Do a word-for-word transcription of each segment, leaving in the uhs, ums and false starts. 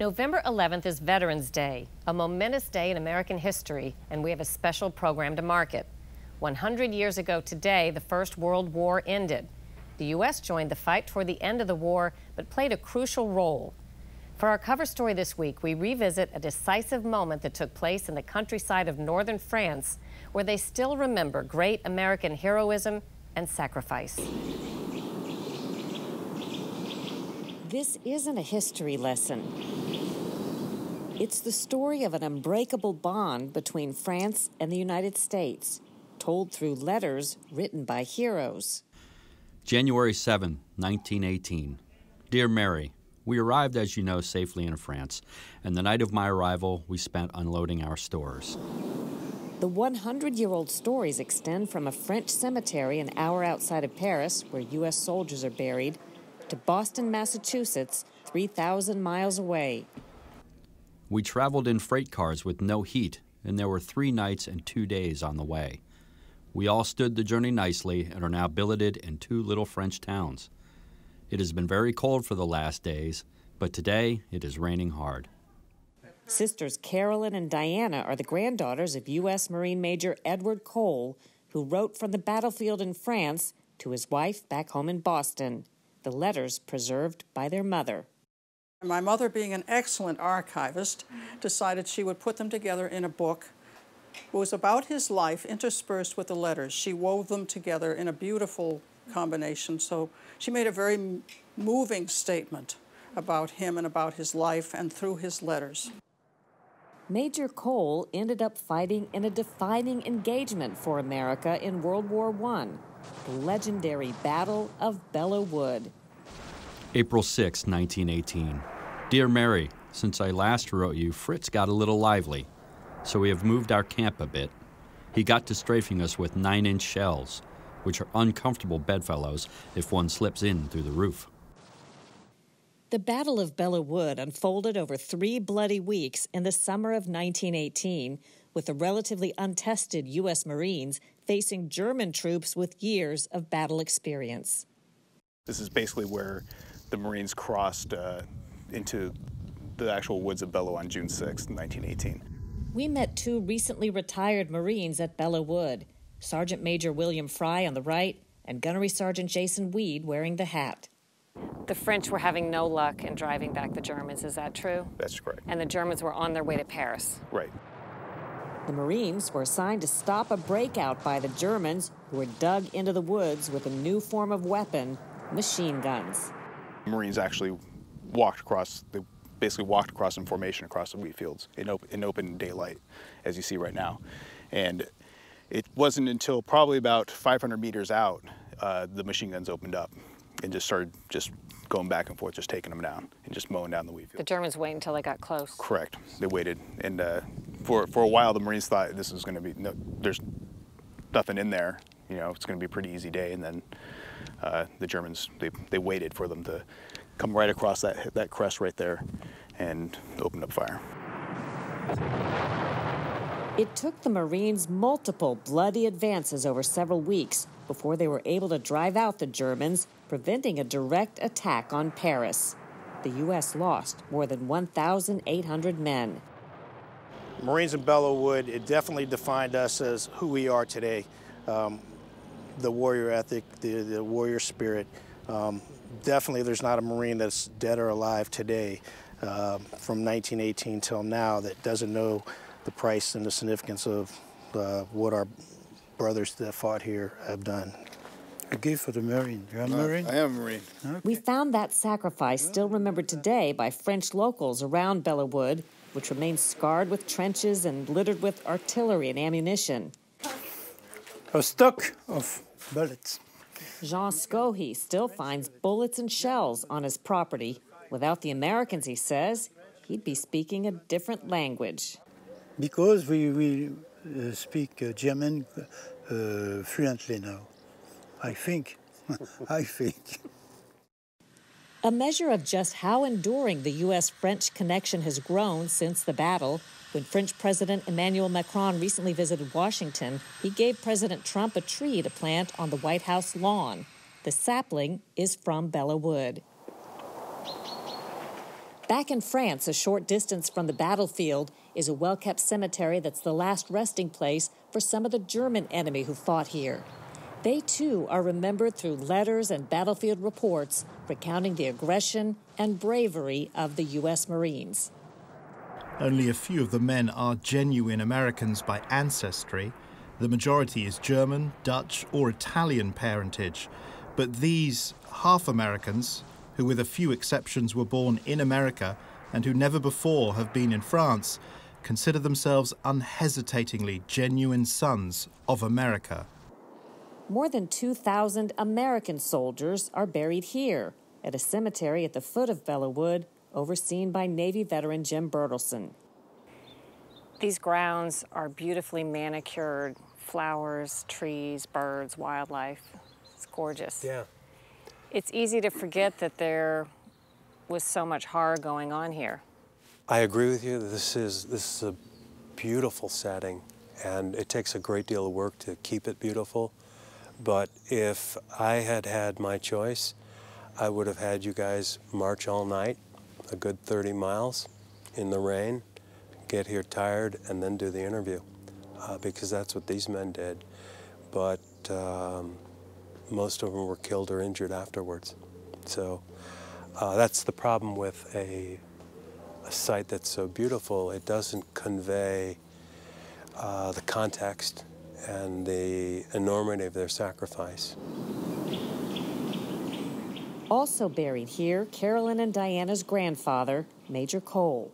November eleventh is Veterans Day, a momentous day in American history, and we have a special program to mark it. one hundred years ago today, the First World War ended. The U S joined the fight toward the end of the war, but played a crucial role. For our cover story this week, we revisit a decisive moment that took place in the countryside of northern France, where they still remember great American heroism and sacrifice. This isn't a history lesson. It's the story of an unbreakable bond between France and the United States, told through letters written by heroes. January seventh, nineteen eighteen. Dear Mary, we arrived, as you know, safely in France, and the night of my arrival, we spent unloading our stores. The one hundred year old stories extend from a French cemetery an hour outside of Paris, where U S soldiers are buried, to Boston, Massachusetts, three thousand miles away. We traveled in freight cars with no heat, and there were three nights and two days on the way. We all stood the journey nicely and are now billeted in two little French towns. It has been very cold for the last days, but today it is raining hard. Sisters Carolyn and Diana are the granddaughters of U S Marine Major Edward Cole, who wrote from the battlefield in France to his wife back home in Boston, the letters preserved by their mother. My mother, being an excellent archivist, decided she would put them together in a book. It was about his life interspersed with the letters. She wove them together in a beautiful combination, so she made a very moving statement about him and about his life and through his letters. Major Cole ended up fighting in a defining engagement for America in World War One, the legendary Battle of Belleau Wood. April sixth, nineteen eighteen. Dear Mary, since I last wrote you, Fritz got a little lively, so we have moved our camp a bit. He got to strafing us with nine inch shells, which are uncomfortable bedfellows if one slips in through the roof. The Battle of Belleau Wood unfolded over three bloody weeks in the summer of nineteen eighteen, with the relatively untested U S Marines facing German troops with years of battle experience. This is basically where the Marines crossed uh, into the actual woods of Belleau on June sixth, nineteen eighteen. We met two recently retired Marines at Belleau Wood, Sergeant Major William Fry on the right and Gunnery Sergeant Jason Weed wearing the hat. The French were having no luck in driving back the Germans, is that true? That's correct. And the Germans were on their way to Paris. Right. The Marines were assigned to stop a breakout by the Germans, who were dug into the woods with a new form of weapon, machine guns. The Marines actually walked across, they basically walked across in formation across the wheat fields in, op in open daylight, as you see right now. And it wasn't until probably about five hundred meters out, uh, the machine guns opened up and just started just going back and forth, just taking them down and just mowing down the wheat field. The Germans waited until they got close. Correct. They waited. And uh, for, for a while, the Marines thought this was going to be, no, there's nothing in there. You know, it's going to be a pretty easy day. And then uh, the Germans, they, they waited for them to come right across that, that crest right there and opened up fire. It took the Marines multiple bloody advances over several weeks before they were able to drive out the Germans, preventing a direct attack on Paris. The U S lost more than one thousand eight hundred men. Marines in Belleau Wood, it definitely defined us as who we are today. Um, the warrior ethic, the, the warrior spirit. Um, definitely there's not a Marine that's dead or alive today uh, from nineteen eighteen till now that doesn't know the price and the significance of uh, what our brothers that fought here have done. A gift for the Marine. You're a Marine? I am a Marine. Okay. We found that sacrifice still remembered today by French locals around Belleau Wood, which remains scarred with trenches and littered with artillery and ammunition. A stock of bullets. Jean Scohy still finds bullets and shells on his property. Without the Americans, he says, he'd be speaking a different language. Because we, we uh, speak uh, German uh, fluently now, I think, I think. A measure of just how enduring the U S French connection has grown since the battle, when French President Emmanuel Macron recently visited Washington, he gave President Trump a tree to plant on the White House lawn. The sapling is from Belleau Wood. Back in France, a short distance from the battlefield, is a well-kept cemetery that's the last resting place for some of the German enemy who fought here. They, too, are remembered through letters and battlefield reports recounting the aggression and bravery of the U S Marines. Only a few of the men are genuine Americans by ancestry. The majority is German, Dutch, or Italian parentage. But these half-Americans, who with a few exceptions were born in America and who never before have been in France, consider themselves unhesitatingly genuine sons of America. More than two thousand American soldiers are buried here at a cemetery at the foot of Belleau Wood, overseen by Navy veteran Jim Bertelson. These grounds are beautifully manicured, flowers, trees, birds, wildlife. It's gorgeous. Yeah. It's easy to forget that there was so much horror going on here. I agree with you. This is, this is a beautiful setting, and it takes a great deal of work to keep it beautiful. But if I had had my choice, I would have had you guys march all night, a good thirty miles in the rain, get here tired, and then do the interview, uh, because that's what these men did. But um, most of them were killed or injured afterwards. So uh, that's the problem with a, a site that's so beautiful. It doesn't convey uh, the context and the enormity of their sacrifice. Also buried here, Carolyn and Diana's grandfather, Major Cole.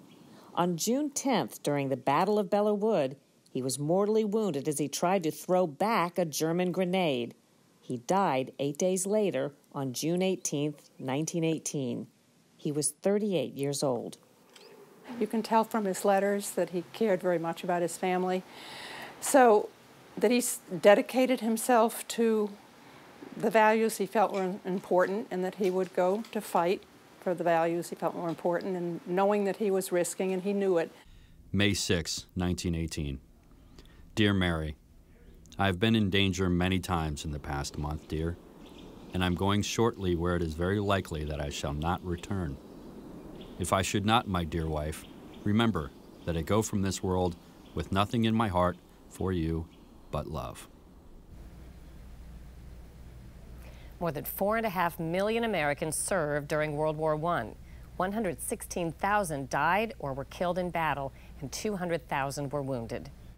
On June tenth, during the Battle of Belleau Wood, he was mortally wounded as he tried to throw back a German grenade. He died eight days later on June eighteenth, nineteen eighteen. He was thirty-eight years old. You can tell from his letters that he cared very much about his family, so that he dedicated himself to the values he felt were important, and that he would go to fight for the values he felt were important, and knowing that he was risking, and he knew it. May sixth, nineteen eighteen. Dear Mary, I've been in danger many times in the past month, dear, and I'm going shortly where it is very likely that I shall not return. If I should not, my dear wife, remember that I go from this world with nothing in my heart for you but love. More than four and a half million Americans served during World War One. one hundred sixteen thousand died or were killed in battle, and two hundred thousand were wounded.